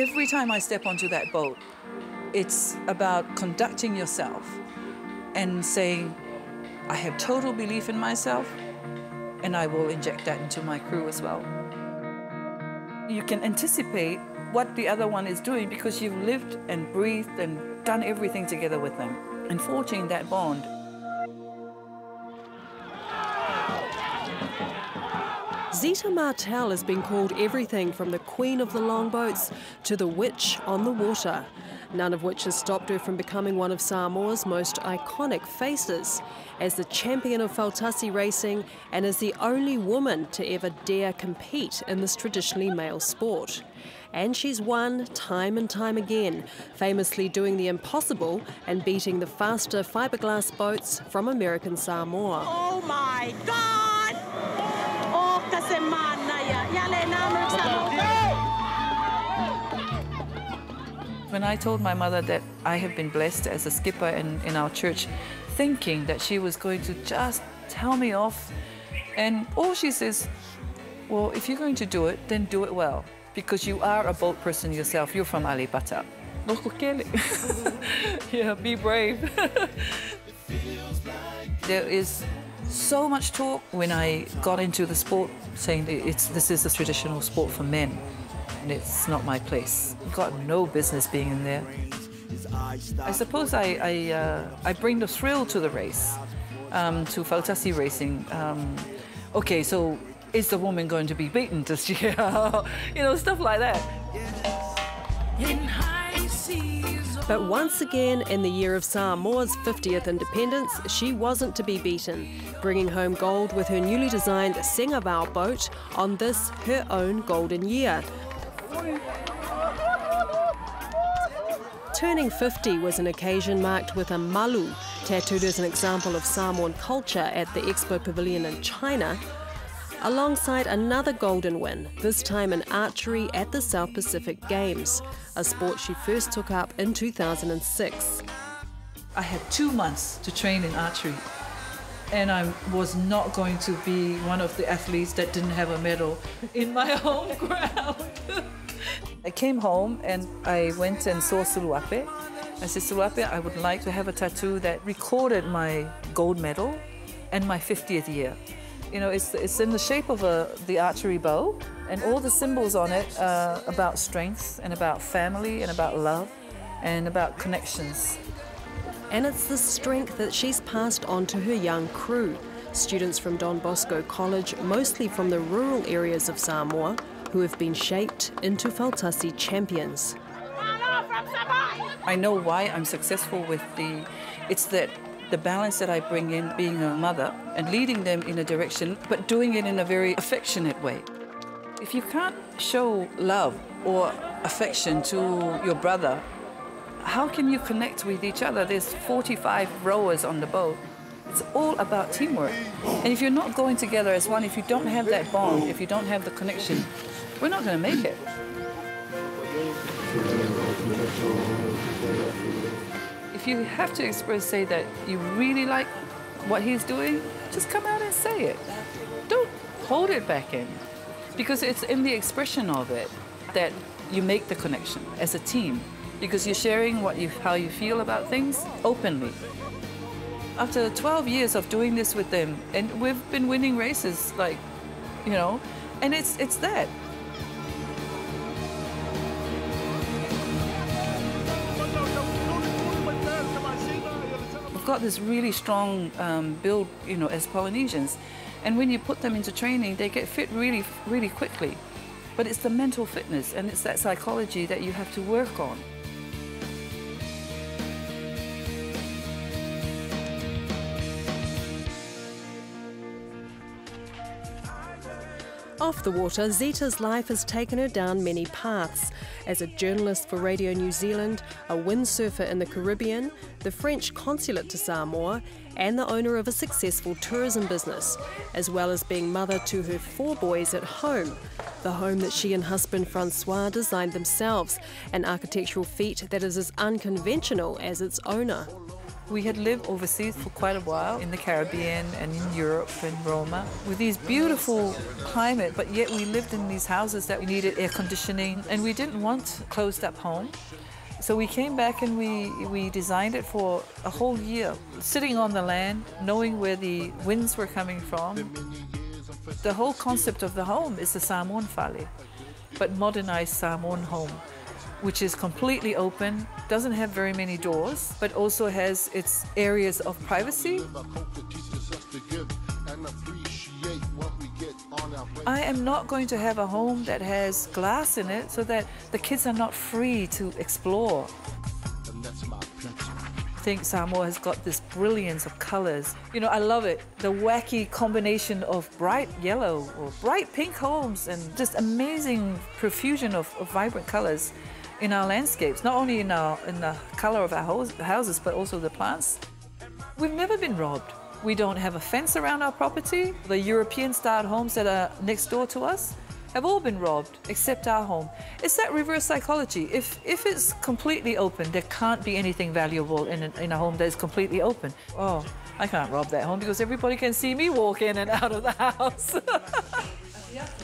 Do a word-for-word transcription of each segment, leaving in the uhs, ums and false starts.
every time I step onto that boat, it's about conducting yourself and saying, I have total belief in myself, and I will inject that into my crew as well. You can anticipate what the other one is doing because you've lived and breathed and done everything together with them and forging that bond. Zita Martel has been called everything from the queen of the longboats to the witch on the water, none of which has stopped her from becoming one of Samoa's most iconic faces, as the champion of Fautasi racing and as the only woman to ever dare compete in this traditionally male sport. And she's won time and time again, famously doing the impossible and beating the faster fiberglass boats from American Samoa. Oh my God! When I told my mother that I have been blessed as a skipper in, in our church, thinking that she was going to just tell me off, and all she says, well, if you're going to do it, then do it well, because you are a boat person yourself. You're from Alipata. Yeah, be brave. There is so much talk when I got into the sport, saying that it's, this is a traditional sport for men. And it's not my place. I've got no business being in there. I suppose I I, uh, I bring the thrill to the race, um, to Fautasi racing. Um, okay, so is the woman going to be beaten this year? You know, stuff like that. But once again, in the year of Samoa's fiftieth independence, she wasn't to be beaten, bringing home gold with her newly designed Sengabao boat on this, her own golden year. Turning fifty was an occasion marked with a malu, tattooed as an example of Samoan culture at the Expo Pavilion in China, alongside another golden win, this time in archery at the South Pacific Games, a sport she first took up in two thousand six. I had two months to train in archery, and I was not going to be one of the athletes that didn't have a medal in my home ground. I came home and I went and saw Suluape. I said, Suluape, I would like to have a tattoo that recorded my gold medal and my fiftieth year. You know, it's, it's in the shape of a, the archery bow, and all the symbols on it are about strength and about family and about love and about connections. And it's the strength that she's passed on to her young crew, students from Don Bosco College, mostly from the rural areas of Samoa, who have been shaped into Fautasi champions. I know why I'm successful with the... It's that the balance that I bring in being a mother and leading them in a direction, but doing it in a very affectionate way. If you can't show love or affection to your brother, how can you connect with each other? There's forty-five rowers on the boat. It's all about teamwork. And if you're not going together as one, if you don't have that bond, if you don't have the connection, we're not going to make it. If you have to express, say that you really like what he's doing, just come out and say it. Don't hold it back in, because it's in the expression of it that you make the connection as a team. Because you're sharing what you, how you feel about things openly. After twelve years of doing this with them, and we've been winning races, like, you know, and it's, it's that. We've got this really strong um, build, you know, as Polynesians, and when you put them into training, they get fit really, really quickly. But it's the mental fitness, and it's that psychology that you have to work on. Off the water, Zita's life has taken her down many paths. As a journalist for Radio New Zealand, a windsurfer in the Caribbean, the French consulate to Samoa, and the owner of a successful tourism business, as well as being mother to her four boys at home, the home that she and husband Francois designed themselves, an architectural feat that is as unconventional as its owner. We had lived overseas for quite a while, in the Caribbean and in Europe and Roma, with these beautiful climate, but yet we lived in these houses that we needed air conditioning, and we didn't want a closed-up home. So we came back and we, we designed it for a whole year, sitting on the land, knowing where the winds were coming from. The whole concept of the home is the Samoan Fale, but modernized Samoan home, which is completely open, doesn't have very many doors, but also has its areas of privacy. I am not going to have a home that has glass in it so that the kids are not free to explore. I think Samoa has got this brilliance of colors. You know, I love it. The wacky combination of bright yellow or bright pink homes and just amazing profusion of, of vibrant colors in our landscapes, not only in, our, in the color of our house, houses, but also the plants. We've never been robbed. We don't have a fence around our property. The European-style homes that are next door to us have all been robbed, except our home. It's that reverse psychology. If, if it's completely open, there can't be anything valuable in a, in a home that is completely open. Oh, I can't rob that home because everybody can see me walk in and out of the house.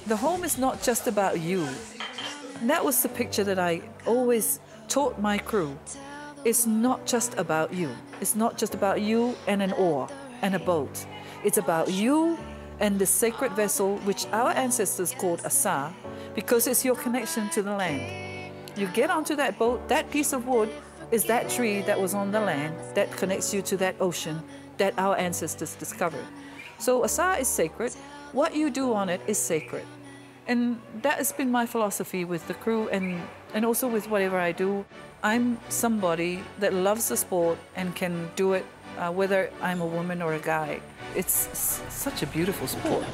The home is not just about you. And that was the picture that I always taught my crew. It's not just about you. It's not just about you and an oar and a boat. It's about you and the sacred vessel, which our ancestors called Asa, because it's your connection to the land. You get onto that boat, that piece of wood is that tree that was on the land that connects you to that ocean that our ancestors discovered. So Asa is sacred. What you do on it is sacred. And that has been my philosophy with the crew and, and also with whatever I do. I'm somebody that loves the sport and can do it Uh, whether I'm a woman or a guy. It's s such a beautiful sport.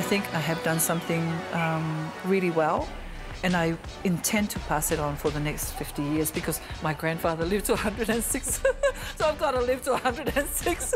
I think I have done something um, really well, and I intend to pass it on for the next fifty years because my grandfather lived to one hundred and six, so I've got to live to one hundred and six.